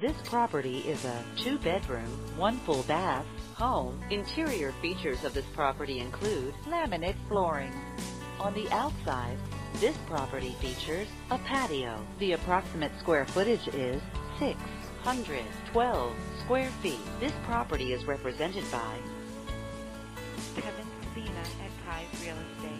This property is a 2-bedroom, 1 full bath home. Interior features of this property include laminate flooring. On the outside, this property features a patio. The approximate square footage is 612 square feet. This property is represented by Kevin Salina at Pies Real Estate.